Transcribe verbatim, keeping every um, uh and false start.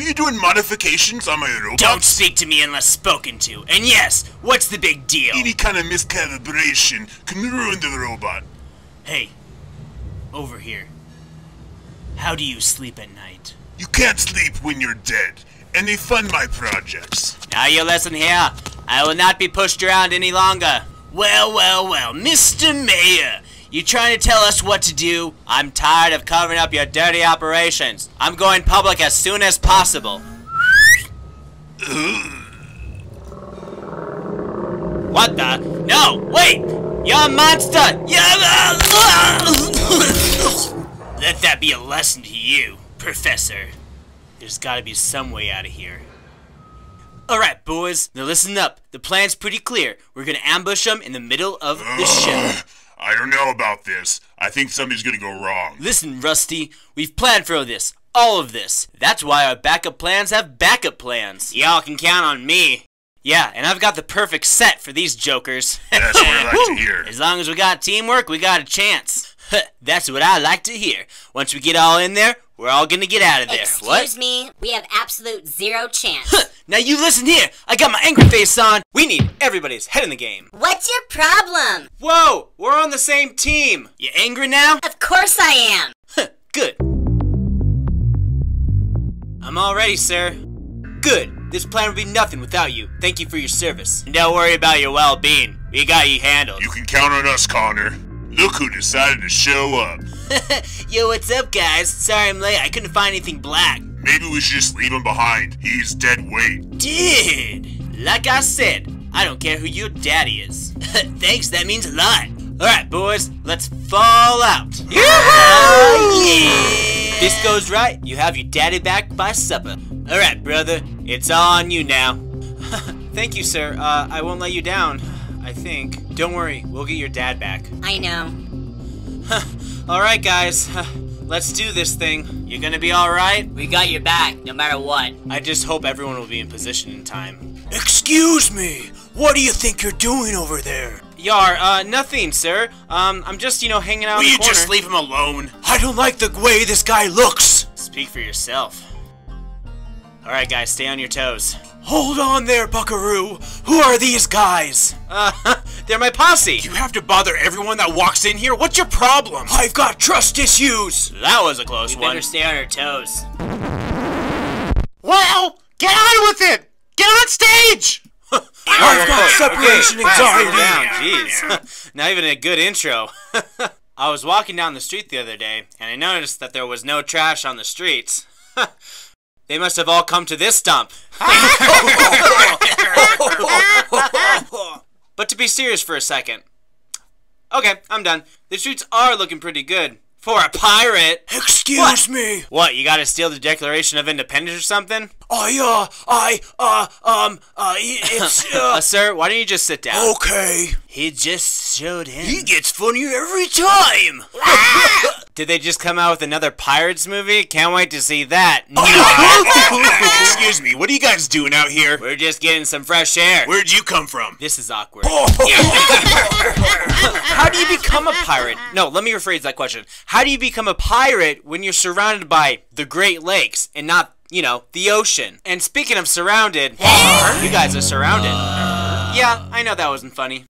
Were you doing modifications on my robot? Don't speak to me unless spoken to. And yes, what's the big deal? Any kind of miscalibration can ruin the robot. Hey, over here. How do you sleep at night? You can't sleep when you're dead, and they fund my projects. Now you listen here. I will not be pushed around any longer. Well, well, well, Mister Mayor, you trying to tell us what to do? I'm tired of covering up your dirty operations. I'm going public as soon as possible. What the? No, wait! You're a monster! You're a... Let that be a lesson to you, Professor. There's gotta be some way out of here. Alright, boys, now listen up. The plan's pretty clear. We're gonna ambush them in the middle of the ship. I don't know about this. I think something's gonna go wrong. Listen, Rusty, we've planned for this. All of this. That's why our backup plans have backup plans. Y'all can count on me. Yeah, and I've got the perfect set for these jokers. That's what I like to hear. As long as we got teamwork, we got a chance. That's what I like to hear. Once we get all in there, we're all gonna get out of there. Excuse what? Excuse me, we have absolute zero chance. Huh. Now you listen here. I got my angry face on. We need everybody's head in the game. What's your problem? Whoa, we're on the same team. You angry now? Of course I am. Huh. Good. I'm all ready, sir. Good. This plan would be nothing without you. Thank you for your service. And don't worry about your well-being. We got you handled. You can count on us, Connor. Look who decided to show up. Yo, what's up, guys? Sorry I'm late. I couldn't find anything black. Maybe we should just leave him behind. He's dead weight. Dude! Like I said, I don't care who your daddy is. Thanks, that means a lot. Alright, boys, let's fall out. Yoo-hoo! Yeah! If this goes right, you have your daddy back by supper. Alright, brother, it's on you now. Thank you, sir. Uh, I won't let you down. I think. Don't worry, we'll get your dad back. I know. Alright, guys. Let's do this thing. You're gonna be alright? We got your back, no matter what. I just hope everyone will be in position in time. Excuse me! What do you think you're doing over there? Yar, uh, nothing, sir. Um, I'm just, you know, hanging out in the corner. Will you just leave him alone? I don't like the way this guy looks! Speak for yourself. Alright, guys, stay on your toes. Hold on there, Buckaroo! Who are these guys? Uh, they're my posse! You have to bother everyone that walks in here? What's your problem? I've got trust issues! That was a close one. You better stay on our toes. Well, get on with it! Get on stage! I've got separation anxiety! Jeez, not even a good intro. I was walking down the street the other day, and I noticed that there was no trash on the streets. They must have all come to this stump. But to be serious for a second. Okay, I'm done. The streets are looking pretty good. For a pirate! Excuse what? me! What, you gotta steal the Declaration of Independence or something? I, uh, I, uh, um, uh, it's, uh... uh sir, why don't you just sit down? Okay. He just showed him. He gets funnier every time! Did they just come out with another Pirates movie? Can't wait to see that. No. Excuse me, what are you guys doing out here? We're just getting some fresh air. Where'd you come from? This is awkward. How do you become a pirate? No, let me rephrase that question. How do you become a pirate when you're surrounded by the Great Lakes and not, you know, the ocean? And speaking of surrounded, you guys are surrounded. Yeah, I know that wasn't funny.